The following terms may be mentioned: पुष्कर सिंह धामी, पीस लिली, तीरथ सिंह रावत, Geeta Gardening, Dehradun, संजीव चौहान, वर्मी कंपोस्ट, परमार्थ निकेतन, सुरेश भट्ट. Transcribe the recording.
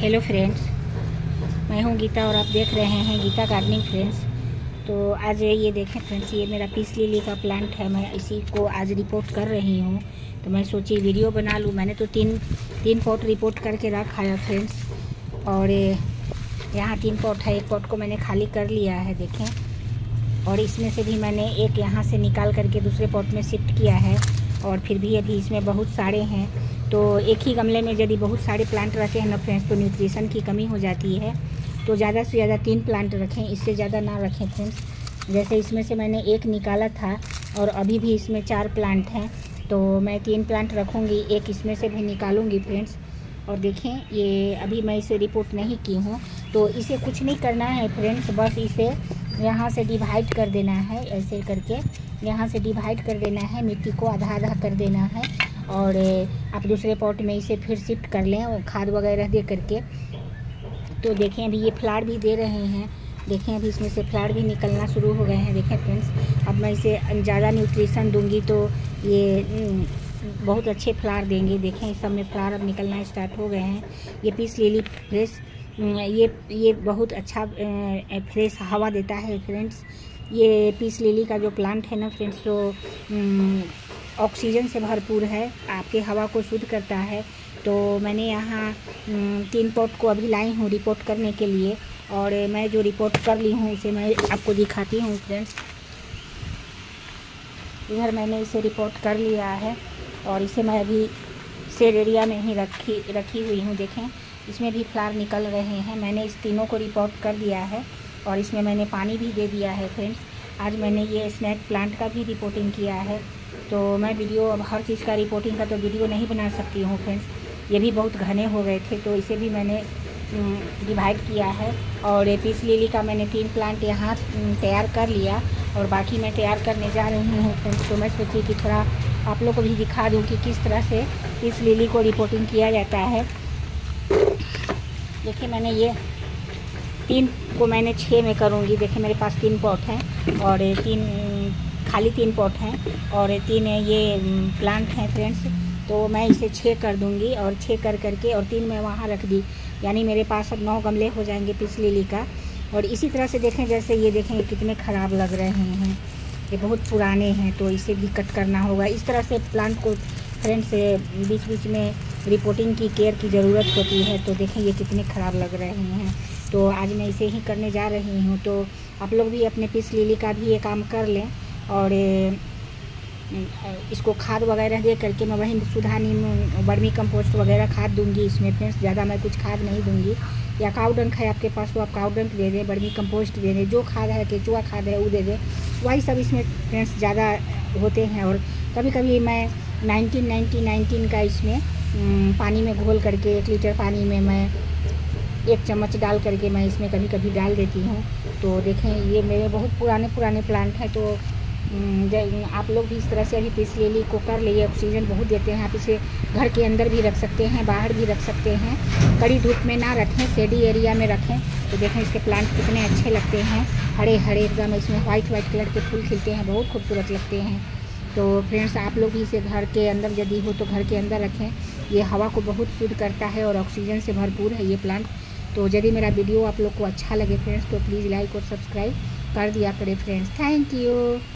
Hello friends, मैं हूं गीता और आप देख रहे हैं गीता गार्डनिंग। फ्रेंड्स तो आज ये देखें फ्रेंड्स, ये मेरा पीस लिली का प्लांट है। मैं इसी को आज रिपोर्ट कर रही हूं, तो मैं सोची वीडियो बना लूं। मैंने तो तीन पॉट रिपोर्ट करके रखा है फ्रेंड्स, और यहाँ 3 पॉट है। एक पॉट को मैंने खाली कर लिया है देखें, और इसमें से भी मैंने एक यहाँ से निकाल करके दूसरे पॉट में शिफ्ट किया है। और फिर भी अभी इसमें बहुत सारे हैं, तो एक ही गमले में यदि बहुत सारे प्लांट रखे हैं ना फ्रेंड्स, तो न्यूट्रिशन की कमी हो जाती है। तो ज़्यादा से ज़्यादा 3 प्लांट रखें, इससे ज़्यादा ना रखें फ्रेंड्स। जैसे इसमें से मैंने एक निकाला था और अभी भी इसमें 4 प्लांट हैं, तो मैं 3 प्लांट रखूँगी, एक इसमें से भी निकालूँगी फ्रेंड्स। और देखें, ये अभी मैं इसे रिपोर्ट नहीं की हूँ, तो इसे कुछ नहीं करना है फ्रेंड्स, बस इसे यहाँ से डिवाइड कर देना है। ऐसे करके यहाँ से डिवाइड कर देना है, मिट्टी को आधा आधा कर देना है, और आप दूसरे पॉट में इसे फिर शिफ्ट कर लें खाद वगैरह दे करके। तो देखें अभी ये फ्लावर भी दे रहे हैं, देखें अभी इसमें से फ्लावर भी निकलना शुरू हो गए हैं। देखें फ्रेंड्स, अब मैं इसे ज़्यादा न्यूट्रिशन दूंगी तो ये बहुत अच्छे फ्लावर देंगे। देखें इस सब में फ्लावर अब निकलना स्टार्ट हो गए हैं। ये पीस लिली फ्रेश, ये बहुत अच्छा फ्रेश हवा देता है फ्रेंड्स। ये पीस लिली का जो प्लांट है ना फ्रेंड्स, तो ऑक्सीजन से भरपूर है, आपके हवा को शुद्ध करता है। तो मैंने यहाँ 3 पॉट को अभी लाई हूँ रिपोर्ट करने के लिए, और मैं जो रिपोर्ट कर ली हूँ इसे मैं आपको दिखाती हूँ फ्रेंड्स। इधर मैंने इसे रिपोर्ट कर लिया है, और इसे मैं अभी शेड एरिया में ही रखी हुई हूँ। देखें इसमें भी फ्लावर निकल रहे हैं। मैंने इस तीनों को रिपोर्ट कर दिया है, और इसमें मैंने पानी भी दे दिया है फ्रेंड्स। आज मैंने ये स्नैक प्लांट का भी रिपोर्टिंग किया है, तो मैं वीडियो अब हर चीज़ का रिपोर्टिंग का तो वीडियो नहीं बना सकती हूँ फ्रेंड्स। ये भी बहुत घने हो गए थे, तो इसे भी मैंने डिवाइड किया है। और पीस लिली का मैंने 3 प्लांट यहाँ तैयार कर लिया, और बाकी मैं तैयार करने जा रही हूँ फ्रेंड्स। तो मैं सोची कि थोड़ा आप लोग को भी दिखा दूँ कि किस तरह से पीस लिली को रिपोर्टिंग किया जाता है। देखिए मैंने ये 3 को मैंने 6 में करूँगी। देखिए मेरे पास 3 पॉट हैं, और 3 खाली 3 पॉट हैं, और 3 ये प्लांट हैं फ्रेंड्स। तो मैं इसे 6 कर दूँगी, और 6 कर करके और 3 मैं वहाँ रख दी, यानी मेरे पास अब 9 गमले हो जाएंगे पीस लिली का। और इसी तरह से देखें, जैसे ये देखें कितने ख़राब लग रहे हैं, ये बहुत पुराने हैं, तो इसे भी कट करना होगा। इस तरह से प्लांट को फ्रेंड्स बीच बीच में रिपोर्टिंग की केयर की ज़रूरत होती है। तो देखें ये कितने ख़राब लग रहे हैं, तो आज मैं इसे ही करने जा रही हूँ। तो आप लोग भी अपने पीस लिली का भी ये काम कर लें, और इसको खाद वगैरह दे करके मैं वही सुधा नीम वर्मी कंपोस्ट वगैरह खाद दूंगी इसमें फ्रेंड्स। ज़्यादा मैं कुछ खाद नहीं दूंगी, या काउडंक है आपके पास तो आप काउडंक दे दें, वर्मी कंपोस्ट दे दें, जो खाद है केचुआ खाद है वो दे दें। वही सब इसमें फ्रेंड्स ज़्यादा होते हैं। और कभी कभी मैं 19 का इसमें पानी में घोल करके 1 लीटर पानी में मैं 1 चम्मच डाल करके मैं इसमें कभी कभी डाल देती हूँ। तो देखें ये मेरे बहुत पुराने प्लांट हैं, तो आप लोग भी इस तरह से अभी पीस लिली को कर लिए। ऑक्सीजन बहुत देते हैं, आप इसे घर के अंदर भी रख सकते हैं, बाहर भी रख सकते हैं। कड़ी धूप में ना रखें, शेडी एरिया में रखें। तो देखें इसके प्लांट कितने अच्छे लगते हैं, हरे हरे एकदम, इसमें वाइट कलर के फूल खिलते हैं, बहुत खूबसूरत लगते हैं। तो फ्रेंड्स आप लोग भी इसे घर के अंदर यदि हो तो घर के अंदर रखें, ये हवा को बहुत शुद्ध करता है और ऑक्सीजन से भरपूर है ये प्लांट। तो यदि मेरा वीडियो आप लोग को अच्छा लगे फ्रेंड्स, तो प्लीज़ लाइक और सब्सक्राइब कर दिया करें फ्रेंड्स। Thank you.